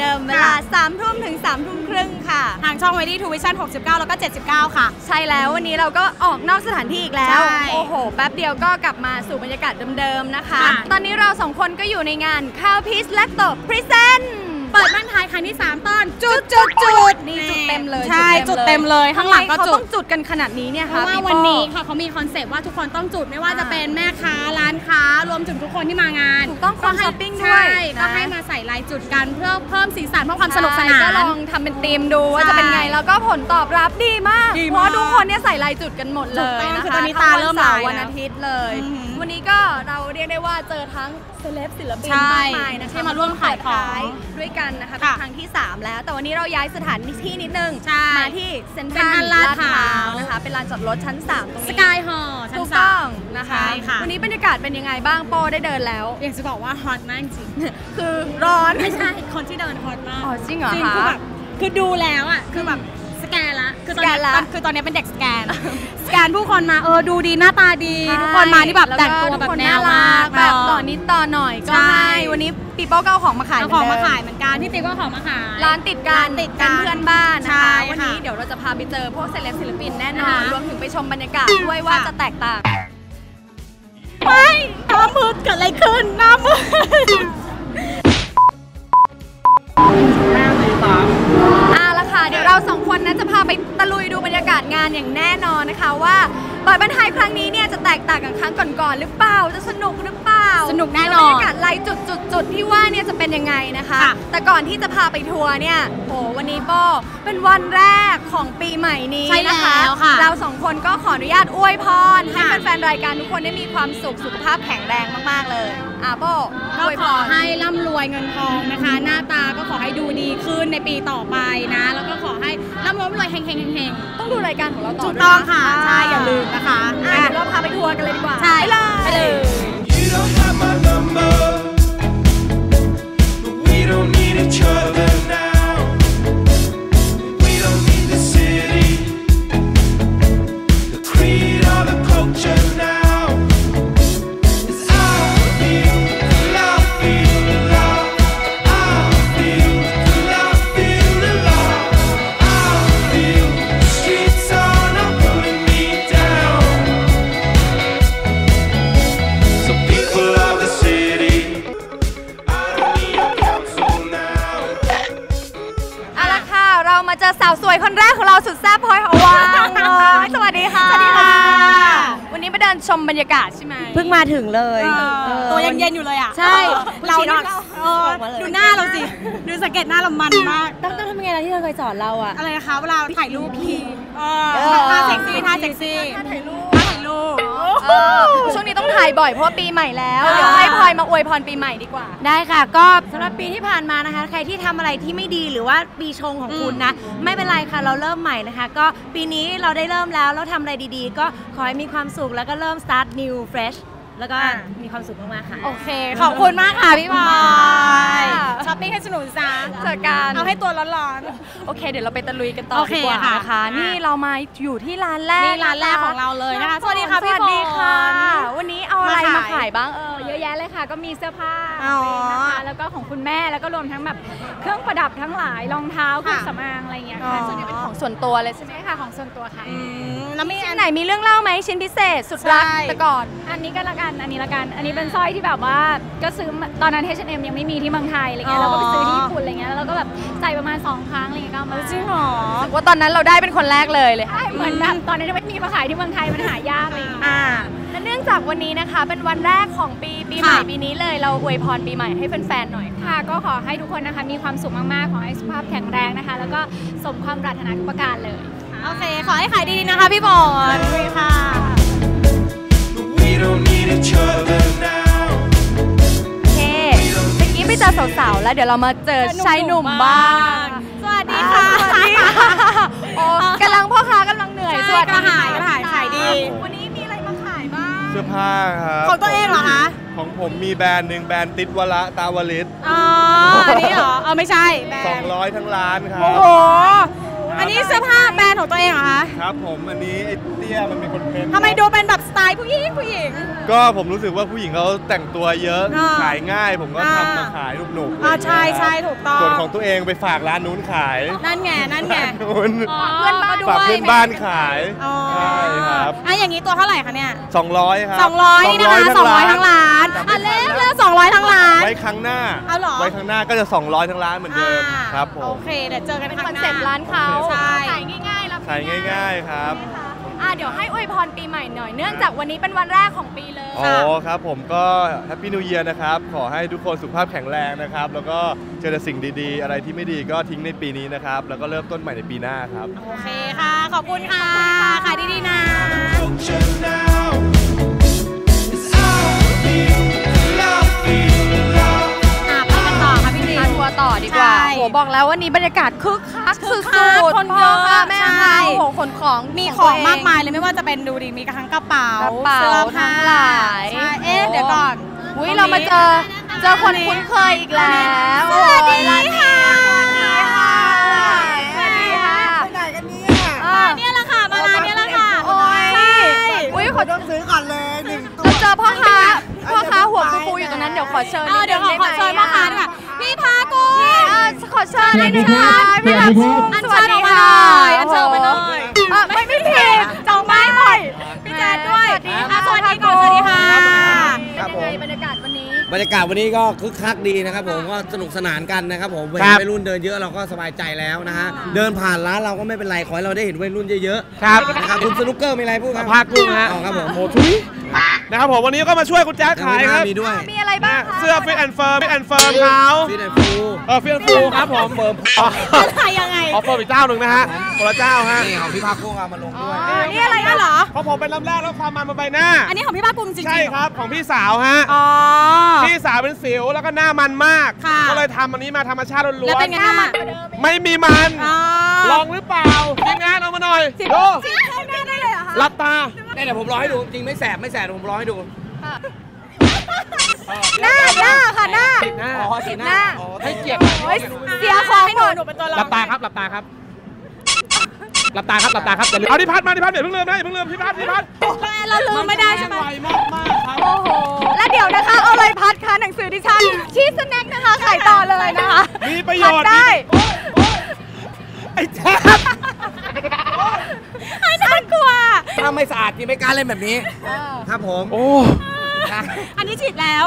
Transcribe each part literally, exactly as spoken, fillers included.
เดิมเวลาสามทุ่มถึงสามทุ่มครึ่งค่ะทางช่อง Ready to Vision หกสิบเก้าแล้วก็เจ็ดสิบเก้าค่ะใช่แล้ววันนี้เราก็ออกนอกสถานที่อีกแล้วโอ้โหแป๊บเดียวก็กลับมาสู่บรรยากาศเดิมๆนะคะตอนนี้เราสองคนก็อยู่ในงานข้าวพีชและตบพรีเซนต์เปิดบ้านไทยครั้งที่สามตอนจุดจุดจุดนี่จุดเต็มเลยใช่จุดเต็มเลยข้างหลังก็จุดต้องจุดกันขนาดนี้เนี่ยค่ะเพราะว่าวันนี้ค่ะเขามีคอนเซปต์ว่าทุกคนต้องจุดไม่ว่าจะเป็นแม่ค้าร้านค้ารวมถึงทุกคนที่มางานต้องคอนช้อปปิ้งด้วยก็ให้มาใส่ลายจุดกันเพื่อเพิ่มสีสันเพิ่มความสนุกสนานก็ลองทำเป็นธีมดูว่าจะเป็นไงแล้วก็ผลตอบรับดีมากเพราะทุกคนเนี่ยใส่ลายจุดกันหมดเลยนะคะตอนนี้ตาเริ่มไหลวันอาทิตย์เลยวันนี้ก็เราเรียกได้ว่าเจอทั้งเซเลบศิลปินมากมายนะคะที่มาร่วมขายของด้วยกันนะคะเป็นครั้งที่สามแล้วแต่วันนี้เราย้ายสถานที่นิดนึงมาที่เซ็นทรัลลาดพร้าวนะคะเป็นลานจอดรถชั้นสามตรงนี้สกายฮอลล์ชั้นสามนะคะวันนี้บรรยากาศเป็นยังไงบ้างโป้ได้เดินแล้วอยากจะบอกว่าฮอตมากจริงคือร้อนไม่ใช่คนที่เดินฮอตมากอ๋อจริงเหรอคะคือแบบคือดูแล้วอ่ะคือแบบสแกนละคือตอนนี้คือตอนนี้เป็นเด็กสแกนสแกนผู้คนมาเออดูดีหน้าตาดีทุกคนมาที่แบบแต่งตัวแบบแนวน่ารักแบบต่อนิดต่อหน่อยก็ให้วันนี้ปีโป้ก็เอาของมาขายของมาขายเหมือนกันพี่ติ๊กก็ของมาขายร้านติดกันติดกันเพื่อนบ้านนะคะวันนี้เดี๋ยวเราจะพาไปเจอพวกเซเลบศิลปินแน่นอนรวมถึงไปชมบรรยากาศด้วยว่าจะแตกต่างไปหน้ามืดเกิดอะไรขึ้นหน้ามืดเดี๋ยวเราสองคนนั้นจะพาไปตะลุยดูบรรยากาศงานอย่างแน่นอนนะคะว่าเปิดบ้านไทยครั้งนี้เนี่ยจะแตกต่างกับครั้งก่อนๆหรือเปล่าจะสนุกหรือเปล่าสนุกแน่นอนบรรยากาศไล่จุดๆที่ว่าเนี่ยจะเป็นยังไงนะคะแต่ก่อนที่จะพาไปทัวร์เนี่ยโหวันนี้ก็เป็นวันแรกของปีใหม่นี้นะคะเราสองคนก็ขออนุญาตอวยพรให้แฟนๆรายการทุกคนได้มีความสุขสุขภาพแข็งแรงมากๆเลยอาโป้ก็ขอให้ร่ำรวยเงินทองนะคะหน้าตาก็ขอให้ดูดีขึ้นในปีต่อไปนะแล้วก็ขอให้ร่ำรวยเฮงๆเฮงๆต้องดูรายการของเราต่อด้วยนะคะใช่อย่าลืมนะคะเดี๋ยวเราพาไปทัวร์กันเลยดีกว่าใช่ไปเลยสาวสวยคนแรกของเราสุดแซ่บพลอยหอวังสวัสดีค่ะสวัสดีค่ะวันนี้ไปเดินชมบรรยากาศใช่ไหมเพิ่งมาถึงเลยตัวยังเย็นอยู่เลยอ่ะใช่เราดูหน้าเราสิดูสังเกตหน้าเรามันมากต้องต้องทำยังไงเราที่เธอเคยสอนเราอ่ะอะไรคะเวลาถ่ายรูปทีท่าเซ็กซี่ท่าเซ็กซี่ท่าถ่ายรูปท่าถ่ายรูปช่วงนี้ต้องถ่ายบ่อยเพราะปีใหม่แล้วเดี๋ยวให้พลอยมาอวยพรปีใหม่ดีกว่าได้ค่ะก็สำหรับปีที่ผ่านมานะคะใครที่ทำอะไรที่ไม่ดีหรือว่าปีชงของคุณนะไม่เป็นไรค่ะเราเริ่มใหม่นะคะก็ปีนี้เราได้เริ่มแล้วเราทำอะไรดีๆก็ขอให้มีความสุขแล้วก็เริ่ม start new fresh แล้วก็มีความสุขมากๆค่ะโอเคขอบคุณมากค่ะพี่พลอยช้อปปิ้งให้สนุกจ้าเจอกันเอาให้ตัวร้อนๆโอเคเดี๋ยวเราไปตะลุยกันต่อดีกว่านะคะนี่เรามาอยู่ที่ร้านแรกร้านแรกของเราเลยนะคะสวัสดีค่ะพี่พลอยวันนี้เอาอะไรมาขายบ้างเออเยอะแยะเลยค่ะก็มีเสื้อผ้านะคะแล้วก็ของคุณแม่แล้วก็รวมทั้งแบบเครื่องประดับทั้งหลายรองเท้าเครื่องสำอางอะไรอย่างเงี้ยค่ะส่วนนี้เป็นของส่วนตัวเลยใช่ไหมค่ะของส่วนตัวค่ะแล้วมีอันไหนมีเรื่องเล่าไหมชิ้นพิเศษสุดรักแต่ก่อนอันนี้ก็ละกันอันนี้ละกันอันนี้เป็นสร้อยที่แบบว่าก็ซื้อตอนนั้น เอช แอนด์ เอ็ม ยังไม่มีที่เมืองไทยอะไรเงี้ยเราก็ไปซื้อที่ญี่ปุ่นอะไรเงี้ยแล้วก็แบบใส่ประมาณสองครั้งอะไรเงี้ยก็มาจริงหรอว่าตอนนั้นเราได้เป็นคนแรกเลยเลยเหมือนแบบตอนนั้นไม่มีมาขายที่เมืองไทยมันหายากอะไรอย่างเงี้ยเนื่องจากวันนี้นะคะเป็นวันแรกของปีปีใหม่ปีนี้เลยเราอวยพรปีใหม่ให้แฟนๆหน่อยค่ะก็ขอให้ทุกคนนะคะมีความสุขมากๆขอให้สุขภาพแข็งแรงนะคะแล้วก็สมความปรารถนาทุกประการเลยโอเคขอให้ขายดีๆนะคะพี่บอลสวัสดีค่ะไปเจอสาวๆแล้วเดี๋ยวเรามาเจอชายหนุ่มบ้างสวัสดีค่ะสวัสดีค่ะโอ้กำลังพ่อค้ากำลังเหนื่อยสวัสดีค่ะขายขายดีวันนี้มีอะไรมาขายบ้างเสื้อผ้าครับของตัวเองเหรอคะของผมมีแบรนด์หนึ่งแบรนด์ติดวละตาวลิศอ๋ออันนี้เหรอเออไม่ใช่สองร้อยทั้งร้านครับโอ้โหอันนี้เสื้อผ้าแบรนด์ของตัวเองเหรอคะครับผมอันนี้ไอเตี้ยมันเป็นคนเพ้นทำไมดูเป็นแบบสไตล์ผู้หญิงผู้หญิง ก็ผมรู้สึกว่าผู้หญิงเขาแต่งตัวเยอะขายง่ายผมก็ทำมาขายหนุกๆอ๋อใช่ใช่ถูกต้องส่วนของตัวเองไปฝากร้านนู้นขายนั่นไงนั่นไงเพื่อนบ้านฝากเพื่อนบ้านขายใช่ครับอ่ะอย่างนี้ตัวเท่าไหร่คะเนี่ยสองร้อยครับสองร้อยนะคะสองร้อยทั้งร้านอ่ะเล่นเล่นสองร้อยทั้งร้านไว้ครั้งหน้าเอาหรอไว้ครั้งหน้าก็จะสองร้อยทั้งร้านเหมือนเดิมครับผมโอเคเดี๋ยวเจอกันคอนเซ็ปต์ร้านเขาขายง่ายๆรับขายง่ายๆครับเดี๋ยวให้อวยพรปีใหม่หน่อยเนื่องจากวันนี้เป็นวันแรกของปีเลยอ๋อครับผมก็แฮปปี้นิวเยียร์นะครับขอให้ทุกคนสุขภาพแข็งแรงนะครับแล้วก็เจอแต่สิ่งดีๆอะไรที่ไม่ดีก็ทิ้งในปีนี้นะครับแล้วก็เริ่มต้นใหม่ในปีหน้าครับโอเคค่ะขอบคุณค่ะขายดีๆนะต่อดีกว่าโหบอกแล้ววันนี้บรรยากาศคึกคักสุดๆคนเยอะมากแม่ค่ะโอ้โหขนของมีของมากมายเลยไม่ว่าจะเป็นดูดีมีทั้งกระเป๋าเสื้อผ้าหลายใช่เอ๊ะเดี๋ยวก่อนอุ้ยเรามาเจอเจอคนคุ้นเคยอีกแล้วสวัสดีค่ะสวัสดีค่ะสวัสดีค่ะไปไหนกันเนี่ยมาเนี่ยละค่ะมาร้านเนี่ยละค่ะโอ้ยอุ้ยขอต้องซื้อก่อนเลยหนึ่งตัวเจอพ่อค้าพ่อค้าหัวฟูอยู่ตรงนั้นเดี๋ยวขอเชิญเดี๋ยวขอขอเชิญพ่อค้าด้วยพี่พากูขอเชิญเลยนะคะพี่พากูอันเชิญออกมาหน่อยอันเชิญมาหน่อยไม่ไม่ผิดจองไม่หมดพี่แจ๊ดด้วยสวัสดีค่ะสวัสดีค่ะสวัสดีค่ะเป็นยังไงบรรยากาศวันนี้บรรยากาศวันนี้ก็คึกคักดีนะครับผมก็สนุกสนานกันนะครับผมวัยรุ่นเดินเยอะเราก็สบายใจแล้วนะฮะเดินผ่านร้านเราก็ไม่เป็นไรขอให้เราได้เห็นวัยรุ่นเยอะๆครับนะครับคุณสนุกเกอร์มีอะไรพูดครับพากูฮะครับผมโอ้ทุยนะครับผมวันนี้ก็มาช่วยคุณแจ๊ดขายครับมีด้วยมีอะไรบ้างเสื้อฟิตแอนด์เฟิร์มฟิตแอนด์เฟิร์มเขาฟิตแอนด์ฟูเออฟิตแอนด์ฟูครับผมเฟิร์มอ๋อขายยังไงอ๋อเฟิร์มอีกเจ้าหนึ่งนะฮะคนละเจ้าฮะนี่ของพี่ภาคภูมิเอามาลงด้วยนี่อะไรกันเหรอของผมเป็นลำแรกแล้วความมันมาใบหน้าอันนี้ของพี่ภาคภูมิจริงใช่ครับของพี่สาวฮะอ๋อพี่สาวเป็นสิวแล้วก็หน้ามันมากก็เลยทำอันนี้มาธรรมชาติล้วนๆแล้วเป็นไงหน้ามันไม่มีมันลองหรือเปล่าทีมงานเอามาหน่อยดูรับตาเดี๋ยวผมร้อยให้ดูจริงไม่แสบไม่แสบผมร้อยให้ดูหน้าหน้าค่ะหน้าอ๋อสีหน้าให้เกียรติเสียของหมดหลับตาครับหลับตาครับหลับตาครับหลับตาครับเอาที่พัดมาที่พัดเดี๋ยวเพิ่งเริ่มได้เพิ่งเริ่มที่พัดที่พัดเราลืมไม่ได้ใช่ไหมมากมากครับโอ้โหแล้วเดี๋ยวนะคะเอาเลยพัดค่ะหนังสือดิฉันชีสแน็คนะคะขายต่อเลยนะคะมีประโยชน์ได้ไอ้แจ๊บไอ้น่ากลัวถ้าไม่สะอาดนี่ไม่กล้าเล่นแบบนี้ครับผมโอ้อันนี้ฉีดแล้ว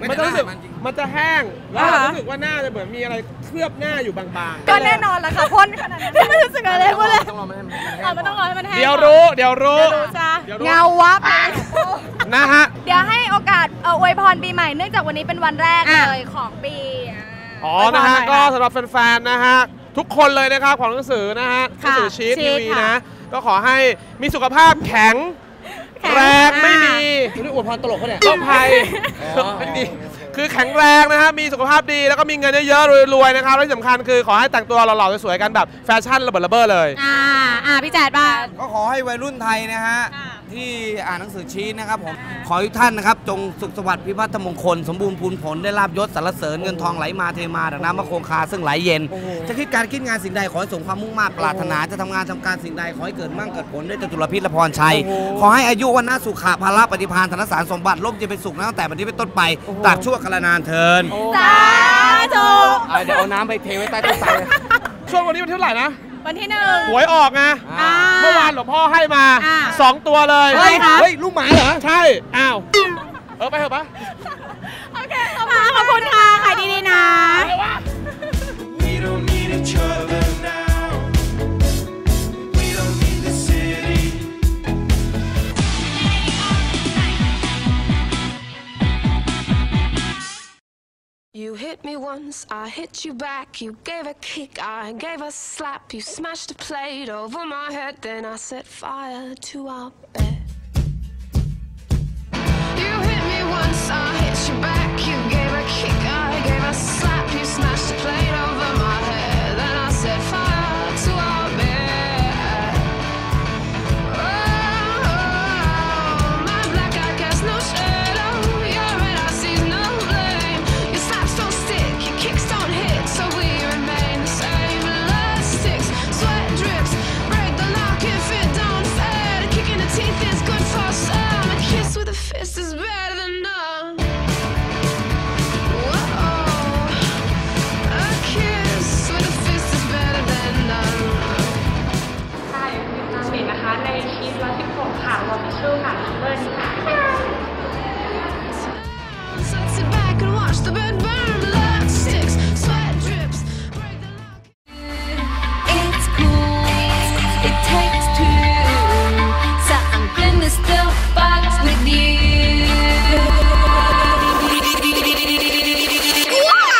มันจะรู้สึกมันจะแห้งแล้วรู้สึกว่าหน้าจะเหมือนมีอะไรเคลือบหน้าอยู่บางๆก็แน่นอนละค่ะพ่นขนาดนั้นไม่รู้สึกอะไรเลยมันต้องรอให้มันแห้งเดี๋ยวรู้เดี๋ยวรู้เงาวับนะฮะเดี๋ยวให้โอกาสเอ่ออวยพรปีใหม่เนื่องจากวันนี้เป็นวันแรกเลยของปีอ๋อนะฮะก็สำหรับแฟนๆนะฮะทุกคนเลยนะครับของหนังสือนะฮะหนังสือชีททีวีนะก็ขอให้มีสุขภาพแข็งแรงไม่มีนี่อวยพรตลกเขาเนี่ยโรคภัยไม่มีคือแข็งแรงนะครับมีสุขภาพดีแล้วก็มีเงินเยอะๆรวยๆนะครับและที่สำคัญคือขอให้แต่งตัวหล่อๆสวยๆกันแบบแฟชั่นระเบิดระเบ้อเลยอ่าอ่าพี่แจ๊ดบ้างก็ขอให้วัยรุ่นไทยนะฮะที่อ่านหนังสือชีทนะครับผมขอให้ท่านนะครับจงสุขสวัสดิ์พิพัฒน์มงคลสมบูรณ์พูนผลได้ลาภยศสรรเสริญเงินทองไหลมาเทมาดังน้ำมะโคงคาซึ่งไหลเย็นจะคิดการคิดงานสิ่งใดขอให้สมความมุ่งมา่ปรารถนาจะทำงานทำการสิ่งใดขอให้เกิดมั่งเกิดผลด้วยจตุรพิษละพรชัยขอให้อายุวันนาสุขภาระปฏิภาณธนสารสมบัติล่มจะเป็นสุขตั้งแต่บัดนี้เป็นต้นไปตราบชั่วกาลนานเทินสาธุเดี๋ยวเอาน้ำไปเทไว้ใต้ต้นไทรช่วงวันนี้วันที่เท่าไหร่นะวันที่หนึ่งหวยออกไงเมื่อวานหลวงพ่อให้มาสองตัวเลยเฮ้ยลูกหมาเหรอใช่อ้าวเออไปเถอะปะโอเคขอบคุณค่ะขายดีๆนะYou hit me once, I hit you back. You gave a kick, I gave a slap. You smashed a plate over my head, then I set fire to our bed. You hit me once, I hit you back. You gave a kick, I gave a slap. You smashed a plate over my head, then I set fire to our bed. Oh, oh my black eye casts no shadow. Your red eye sees no blame. Your slaps don't stick, your kicks don't hit, so we remain the same. Elastics, sweat drips, break the lock if it don't fit. Kicking the teeth is good for some. A kiss with a fist is Watch the bed burn, love sticks, sweat drips, break the lock. It's cool, it takes two. So I'm gonna still fuck with you. Yeah!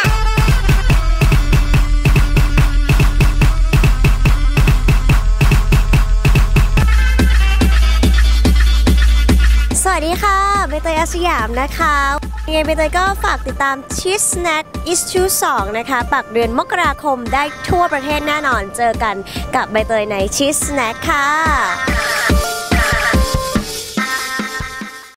สวัสดีค่ะใบเตย อาสยามนะคะ ยังไงใบเตยก็ฝากติดตาม Cheese Snack Issue สอง นะคะปักเดือนมกราคมได้ทั่วประเทศแน่นอนเจอกันกับใบเตยใน Cheese Snack ค่ะ